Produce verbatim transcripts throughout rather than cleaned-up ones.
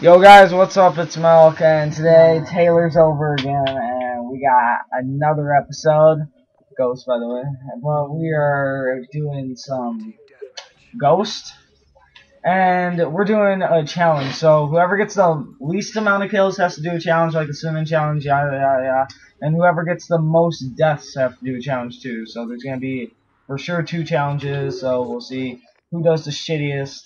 Yo guys, what's up? It's Milk, and today Taylor's over again, and we got another episode. Ghost, by the way. Well, we are doing some Ghost, and we're doing a challenge. So whoever gets the least amount of kills has to do a challenge, like the cinnamon challenge, yada yada yada. And whoever gets the most deaths have to do a challenge too. So there's gonna be for sure two challenges. So we'll see who does the shittiest.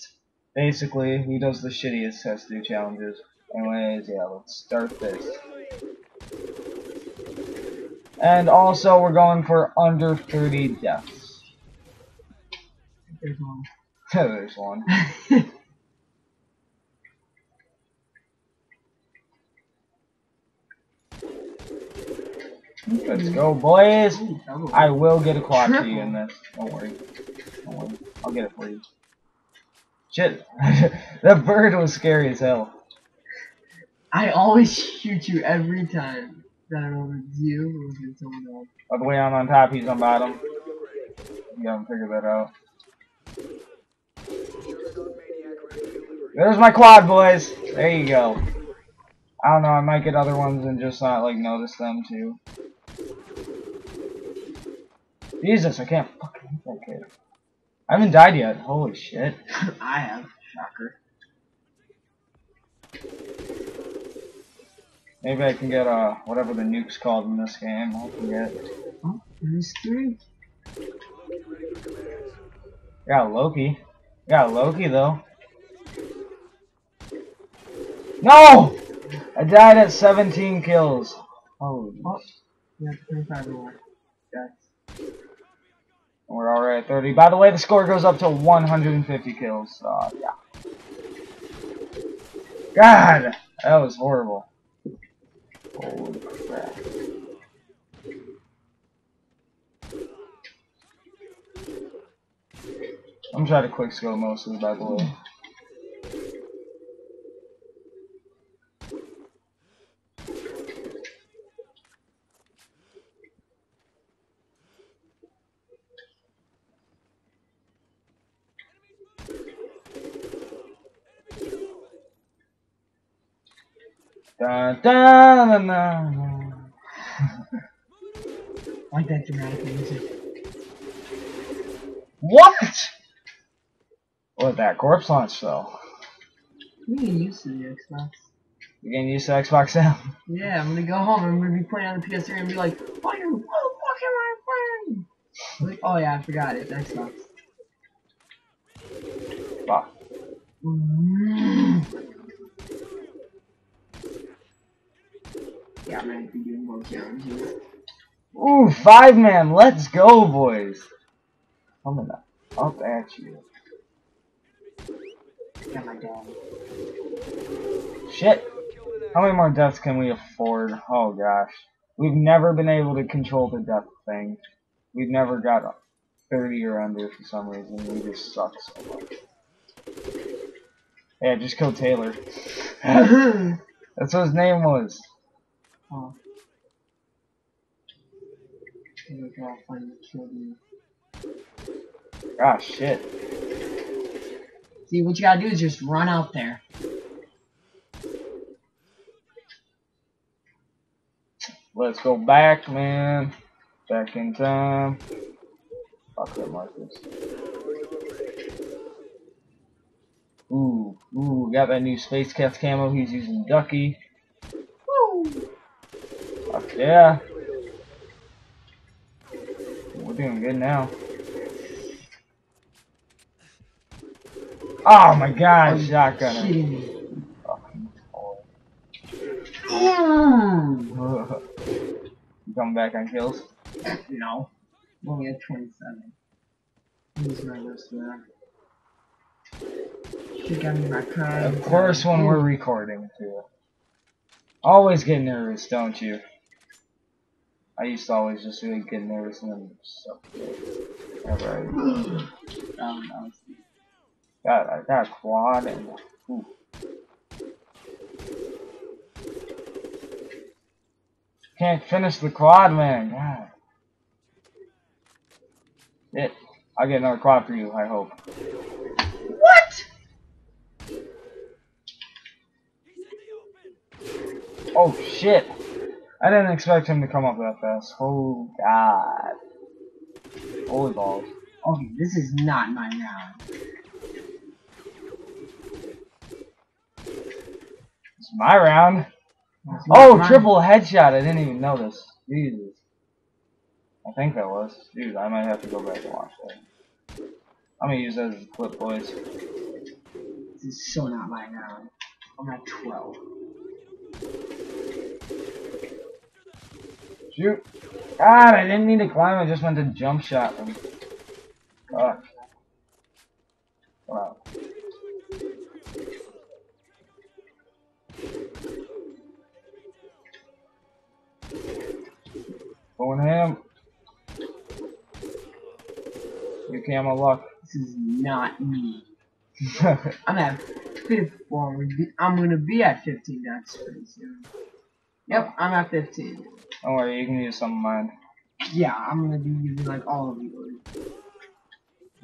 Basically, who does the shittiest has to do challenges. Anyways, yeah, let's start this. And also, we're going for under thirty deaths. There's one. There's one. Let's go, boys. I will get a quad for you in this. Don't worry. Don't worry. I'll get it for you. Shit, that bird was scary as hell. I always shoot you every time that I over you or with someone else. By the way, I'm on top, he's on bottom. You gotta figure that out. There's my quad, boys! There you go. I don't know, I might get other ones and just not, like, notice them, too. Jesus, I can't fucking hit that kid. I haven't died yet. Holy shit. I have. Shocker. Maybe I can get, uh, whatever the nuke's called in this game. I can get. Oh, there's three. Got Loki. Got Loki, though. No! I died at seventeen kills. Holy shit. Yeah, thirty-five more. Yes. We're already at thirty. By the way, the score goes up to one hundred fifty kills. Uh, yeah. God, that was horrible. Holy crap. I'm trying to quick scope most of it, by the way. Da, da, da, da, da. Like that dramatic music. What? What that corpse launch though? We're getting used to the Xbox. You're getting used to Xbox now? Yeah, I'm gonna go home and I'm gonna be playing on the P S three and be like, fire! What the fuck am I playing? Like, oh yeah, I forgot it. It's Xbox. Fuck. Mm. Yeah, I'm gonna be doing more challenges. Ooh, five man, let's go, boys! I'm gonna up at you. Got my dog. Shit! How many more deaths can we afford? Oh gosh. We've never been able to control the death thing. We've never got a thirty or under for some reason. We just suck so much. Yeah, just kill Taylor. That's what his name was. Oh. Ah, shit. See, what you gotta do is just run out there. Let's go back, man. Back in time. Fuck that, Marcus. Ooh, ooh, got that new Space Cats camo. He's using Ducky. Woo! Yeah. We're doing good now. Oh my god, shotgun. Oh. You coming back on kills? No. We only had twenty-seven. He's my worst there. She got me my car. Of course, when we're recording, too. Always get nervous, don't you? I used to always just really get nervous and then suffocate. Alright. Um, I got, I got a quad and ooh. Can't finish the quad, man. God. Shit. I'll get another quad for you, I hope. What? Oh shit! I didn't expect him to come up that fast. Oh god. Holy balls. Okay, this is not my round. It's my round. It's oh, mine. Triple headshot. I didn't even notice. Jesus. I think that was. Dude, I might have to go back and watch that. I'm gonna use that as a clip, boys. This is so not my round. I'm at twelve. Shoot. God, I didn't need to climb, I just went to jump shot him. Fuck. Wow. Going ham. You can't luck. This is not me. I'm at fifty-four. I'm gonna be at fifteen next pretty soon. Yep, I'm at fifteen. Don't worry, you can use some of mine. Yeah, I'm gonna be using like all of yours.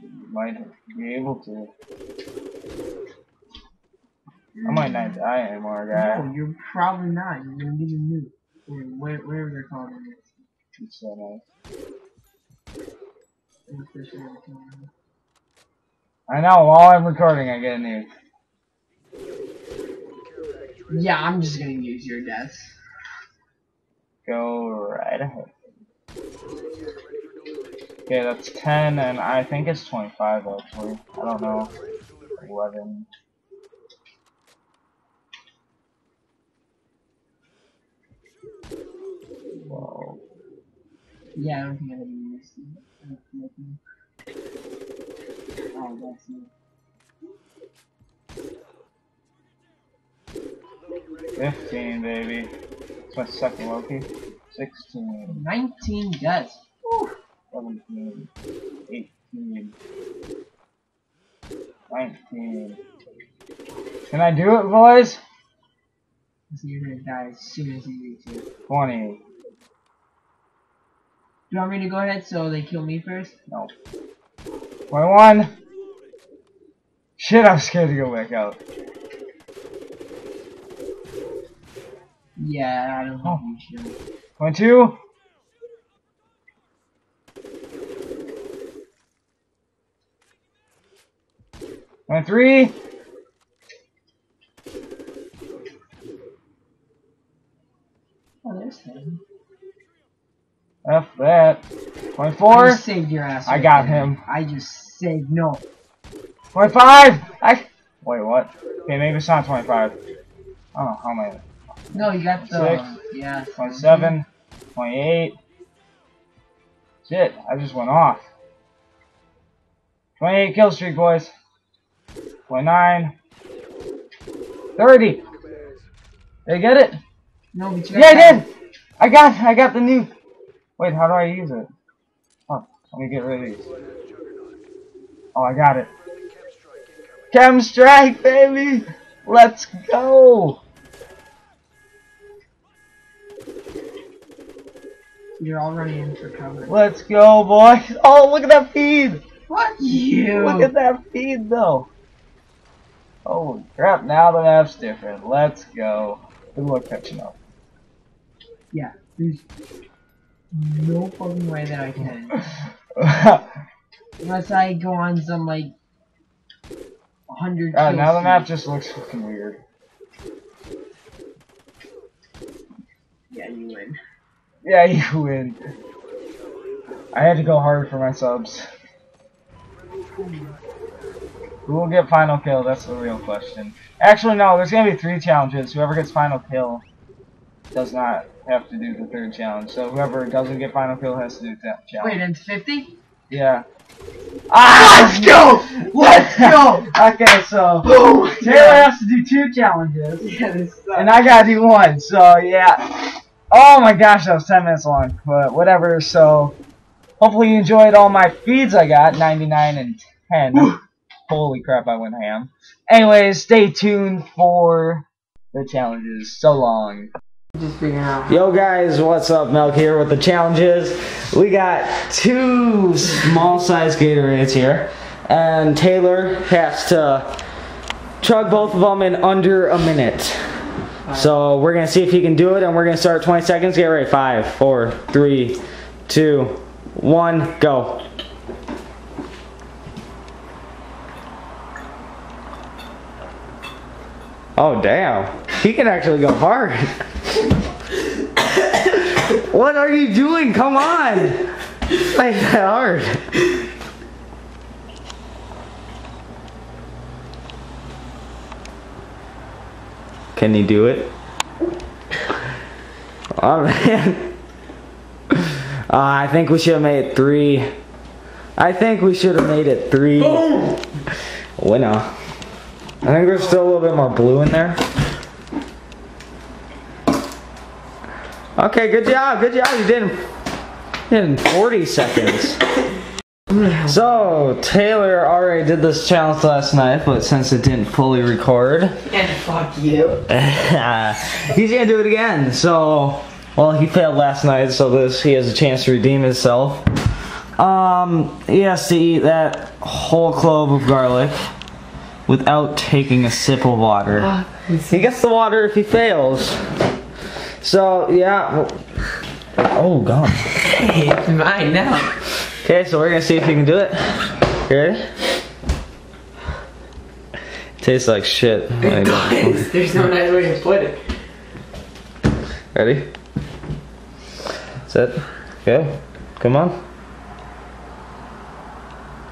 You might be able to. Mm. I might not die anymore, guy. No, you're probably not. You're gonna need a nuke. Or whatever where they're calling it. It's so nice. I know, while I'm recording, I get a nuke. Yeah, I'm just gonna use your death. Go right ahead. Okay, that's ten, and I think it's twenty-five actually. I don't know. eleven. Whoa. Yeah, I don't think I'm gonna use it. Oh, that's it. Fifteen, baby. That's my second Loki. sixteen. nineteen deaths. Woo! seventeen. eighteen. nineteen. Can I do it, boys? So you're gonna die as soon as you reach it. twenty. Do you want me to go ahead so they kill me first? No. twenty-one. Shit, I'm scared to go back out. Yeah, I don't know. Oh. twenty-two. twenty-three. Oh, there's him. F that. twenty-four. I just saved your ass. Right I got there. Him. I just saved. No. twenty-five. I. Wait, what? Okay, maybe it's not twenty-five. Oh, how am I? No, you got the six, yeah. twenty-seven, twenty-eight. Shit, I just went off. twenty-eight kill streak, boys. twenty-nine, thirty. Did I get it? No, but you yeah, I did. I got, I got the new. Wait, how do I use it? Huh? Let me get rid of these. Oh, I got it. Chem strike, baby. Let's go. You're already in for cover. Let's go, boys! Oh, look at that feed! What you? Look at that feed, though. Holy crap! Now the map's different. Let's go. Good luck catching up. Yeah, there's no fucking way that I can. Unless I go on some like hundred. Uh, now the map just looks fucking weird. Yeah, you win. Yeah, you win. I had to go hard for my subs. Who will get final kill? That's the real question. Actually, no, there's gonna be three challenges. Whoever gets final kill does not have to do the third challenge. So whoever doesn't get final kill has to do that challenge. Wait, and fifty? Yeah. Ah! Let's go! Let's go! Okay, so oh, Taylor yeah. has to do two challenges. Yeah, this sucks. And I gotta do one, so yeah. Oh my gosh, that was ten minutes long, but whatever. So, hopefully you enjoyed all my feeds I got, ninety-nine and ten. Woo. Holy crap, I went ham. Anyways, stay tuned for the challenges. So long. Just yo guys, what's up? Melk here with the challenges. We got two small-sized Gatorades here, and Taylor has to chug both of them in under a minute. So we're gonna see if he can do it, and we're gonna start twenty seconds. Get ready. Five, four, three, two, one, go. Oh damn! He can actually go hard. What are you doing? Come on! Like that hard. Can he do it? Oh man! Uh, I think we should have made it three. I think we should have made it three. Boom! Winner. I think there's still a little bit more blue in there. Okay, good job, good job. You did it in forty seconds. So, Taylor already did this challenge last night, but since it didn't fully record... And fuck you. He's gonna do it again. So, well, he failed last night, so this he has a chance to redeem himself. Um, he has to eat that whole clove of garlic without taking a sip of water. Uh, he gets the water if he fails. So, yeah. Oh, God. Hey, it's mine now. Okay, so we're gonna see if you can do it. You ready? It tastes like shit. It does. There's no nice way to put it. Ready? Set. Go. Come on.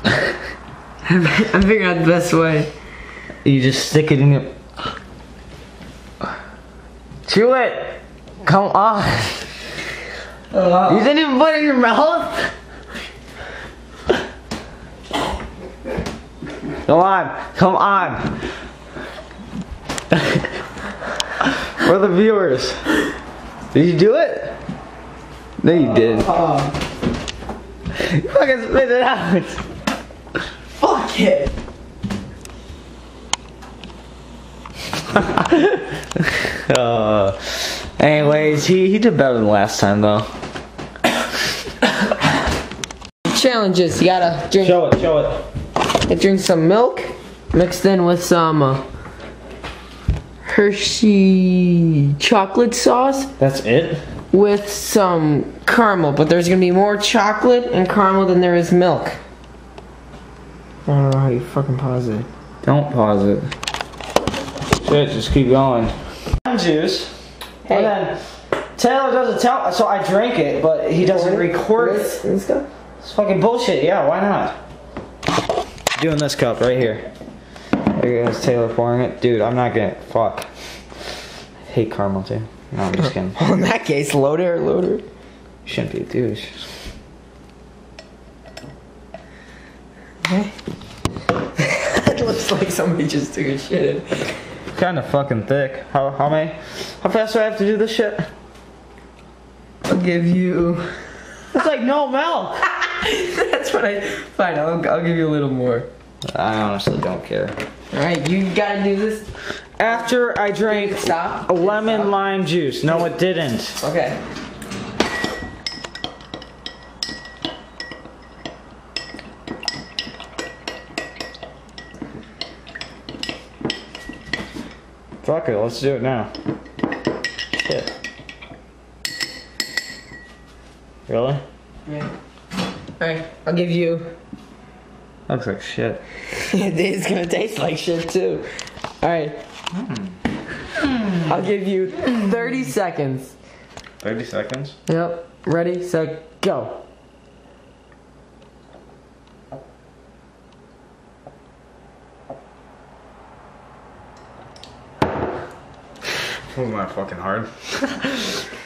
I'm figuring out the best way. You just stick it in your... Chew it! Come on! Uh, you didn't even put it in your mouth? Come on, come on. We're the viewers. Did you do it? No, you didn't. Uh, you fucking spit it out. Fuck it. uh, anyways, he, he did better than last time, though. Challenges, you gotta drink. Show it, show it. I drink some milk mixed in with some uh, Hershey chocolate sauce. That's it? With some caramel, but there's gonna be more chocolate and caramel than there is milk. I don't know how you fucking pause it. Don't pause it. Shit, just keep going. Lime juice. Hey. And then Taylor doesn't tell, so I drink it, but he doesn't record it. Let's go. It's fucking bullshit, yeah, why not? Doing this cup right here. There goes Taylor pouring it. Dude, I'm not gonna. Fuck. I hate caramel too. No, I'm just kidding. Well, in that case, loader, loader. Shouldn't be a douche. It looks like somebody just took a shit in. It's kind of fucking thick. How how many? How fast do I have to do this shit? I'll give you. It's like no milk. That's what I... Fine, I'll, I'll give you a little more. I honestly don't care. Alright, you gotta do this. After I drank stop. lemon stop. lime juice. No, it didn't. Okay. Fuck it, let's do it now. Shit. Really? Yeah. Alright, I'll give you... Looks like shit. It's gonna taste like shit too. Alright. Mm. Mm. I'll give you thirty seconds. thirty seconds? Yep. Ready, set, go. That was not fucking hard.